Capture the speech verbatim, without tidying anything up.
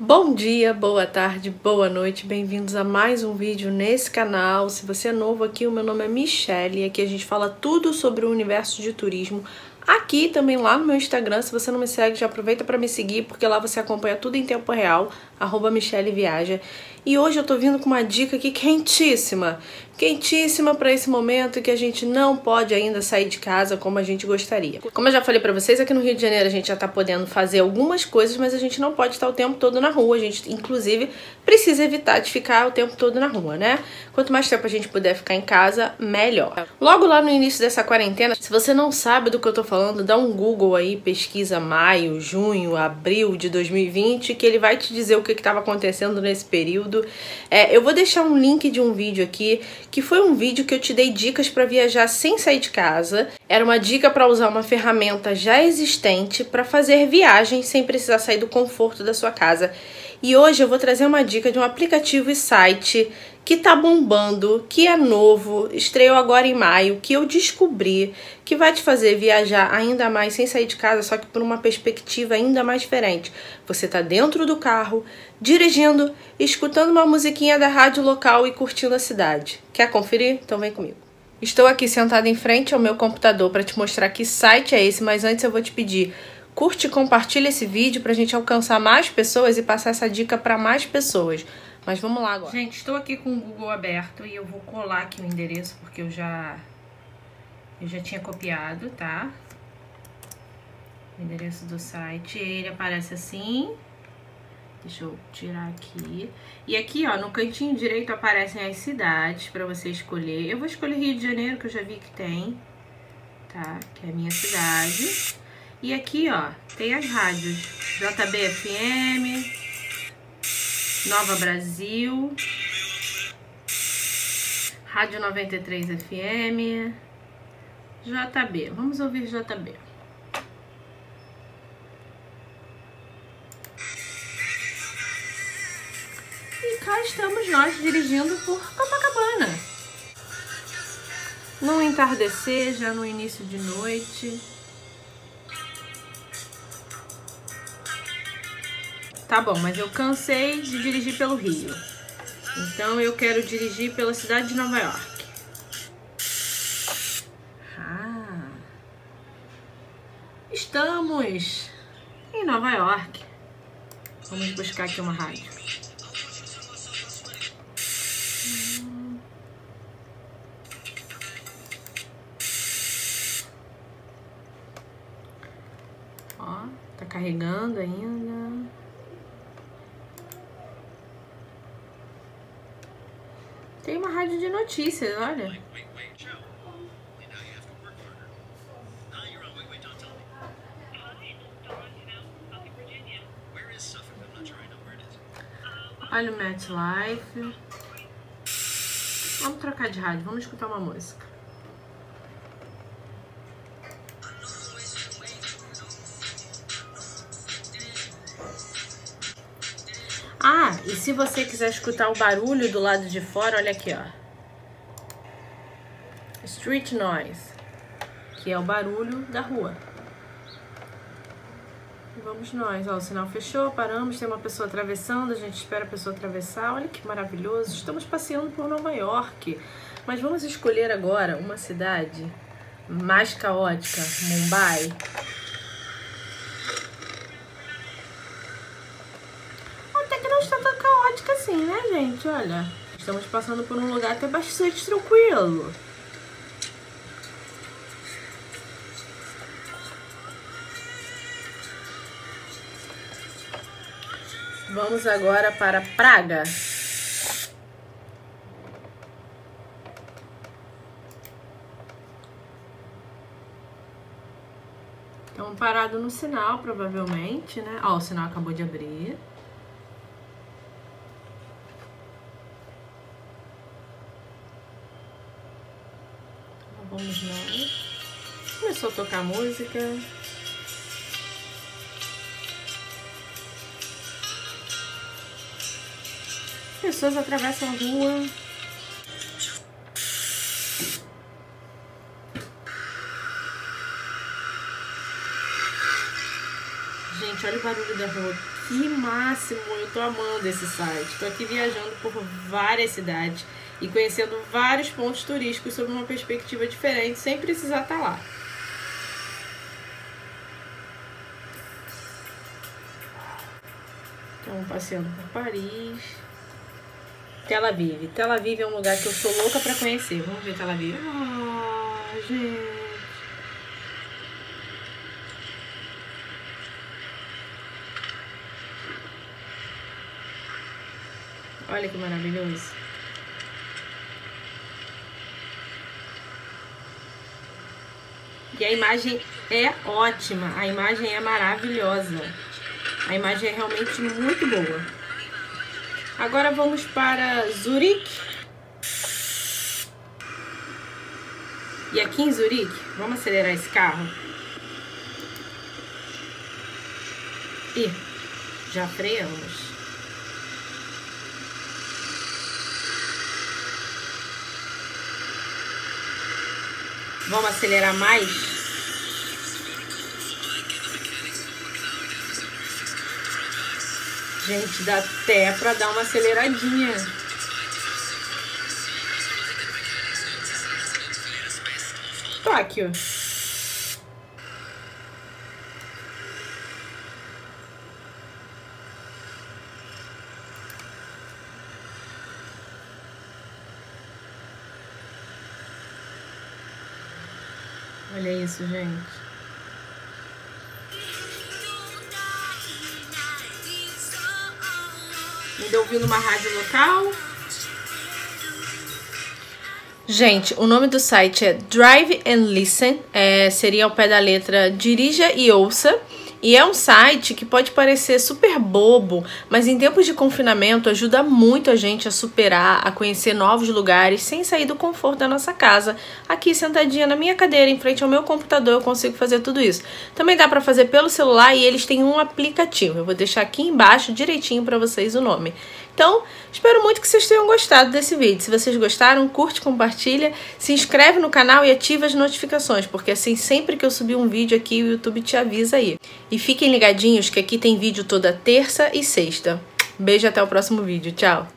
Bom dia, boa tarde, boa noite, bem-vindos a mais um vídeo nesse canal. Se você é novo aqui, o meu nome é Michelle e aqui a gente fala tudo sobre o universo de turismo. Aqui também lá no meu Instagram, se você não me segue, já aproveita para me seguir, porque lá você acompanha tudo em tempo real, arroba Michelle Viaja. E hoje eu tô vindo com uma dica aqui quentíssima, quentíssima para esse momento que a gente não pode ainda sair de casa como a gente gostaria. Como eu já falei para vocês, aqui no Rio de Janeiro a gente já tá podendo fazer algumas coisas, mas a gente não pode estar o tempo todo na rua. A gente, inclusive, precisa evitar de ficar o tempo todo na rua, né? Quanto mais tempo a gente puder ficar em casa, melhor. Logo lá no início dessa quarentena, se você não sabe do que eu tô falando, dá um Google aí, pesquisa maio, junho, abril de dois mil e vinte, que ele vai te dizer o que estava acontecendo nesse período. É, eu vou deixar um link de um vídeo aqui, que foi um vídeo que eu te dei dicas para viajar sem sair de casa. Era uma dica para usar uma ferramenta já existente para fazer viagem sem precisar sair do conforto da sua casa. E hoje eu vou trazer uma dica de um aplicativo e site que tá bombando, que é novo, estreou agora em maio, que eu descobri que vai te fazer viajar ainda mais sem sair de casa, só que por uma perspectiva ainda mais diferente. Você tá dentro do carro, dirigindo, escutando uma musiquinha da rádio local e curtindo a cidade. Quer conferir? Então vem comigo. Estou aqui sentada em frente ao meu computador para te mostrar que site é esse, mas antes eu vou te pedir: curte e compartilha esse vídeo para a gente alcançar mais pessoas e passar essa dica para mais pessoas. Mas vamos lá agora. Gente, estou aqui com o Google aberto e eu vou colar aqui o endereço, porque eu já, eu já tinha copiado, tá? O endereço do site, ele aparece assim. Deixa eu tirar aqui. E aqui, ó, no cantinho direito aparecem as cidades para você escolher. Eu vou escolher Rio de Janeiro, que eu já vi que tem, tá? Que é a minha cidade. E aqui, ó, tem as rádios. J B F M... Nova Brasil, Rádio noventa e três F M, J B. Vamos ouvir J B. E cá estamos nós dirigindo por Copacabana. No entardecer, já no início de noite. Tá bom, mas eu cansei de dirigir pelo Rio. Então eu quero dirigir pela cidade de Nova York. Ah. Estamos em Nova York. Vamos buscar aqui uma rádio. Hum. Ó, tá carregando ainda. Tem uma rádio de notícias, olha. Olha o Match Live. Vamos trocar de rádio, vamos escutar uma música. Ah, e se você quiser escutar o barulho do lado de fora, olha aqui, ó. Street noise, que é o barulho da rua. E vamos nós, ó, o sinal fechou, paramos, tem uma pessoa atravessando, a gente espera a pessoa atravessar. Olha que maravilhoso, estamos passeando por Nova York. Mas vamos escolher agora uma cidade mais caótica, Mumbai. Assim, né, gente? Olha, estamos passando por um lugar até bastante tranquilo. Vamos agora para Praga. Estão parados no sinal, provavelmente, né? Ó, o sinal acabou de abrir. Vamos lá. Começou a tocar música. Pessoas atravessam a rua. Gente, olha o barulho da rua. que máximo, eu tô amando esse site. Tô aqui viajando por várias cidades e conhecendo vários pontos turísticos sob uma perspectiva diferente, sem precisar estar lá. Então, passeando por Paris. Tel Aviv. Tel Aviv é um lugar que eu sou louca pra conhecer. Vamos ver Tel Aviv. Ah, gente. Olha que maravilhoso. E a imagem é ótima. A imagem é maravilhosa. A imagem é realmente muito boa. Agora vamos para Zurique. E aqui em Zurique, vamos acelerar esse carro. Ih, já freamos. Vamos acelerar mais? Gente, dá até pra dar uma aceleradinha. Tóquio. Olha isso, gente. Ainda ouviu numa rádio local? Gente, o nome do site é Drive and Listen. É, seria ao pé da letra Dirija e Ouça. E é um site que pode parecer super bobo, mas em tempos de confinamento ajuda muito a gente a superar, a conhecer novos lugares sem sair do conforto da nossa casa. Aqui, sentadinha na minha cadeira, em frente ao meu computador, eu consigo fazer tudo isso. Também dá pra fazer pelo celular e eles têm um aplicativo. Eu vou deixar aqui embaixo direitinho pra vocês o nome. Então, espero muito que vocês tenham gostado desse vídeo. Se vocês gostaram, curte, compartilha, se inscreve no canal e ativa as notificações, porque assim sempre que eu subir um vídeo aqui, o YouTube te avisa aí. E fiquem ligadinhos que aqui tem vídeo toda terça e sexta. Beijo, até o próximo vídeo. Tchau!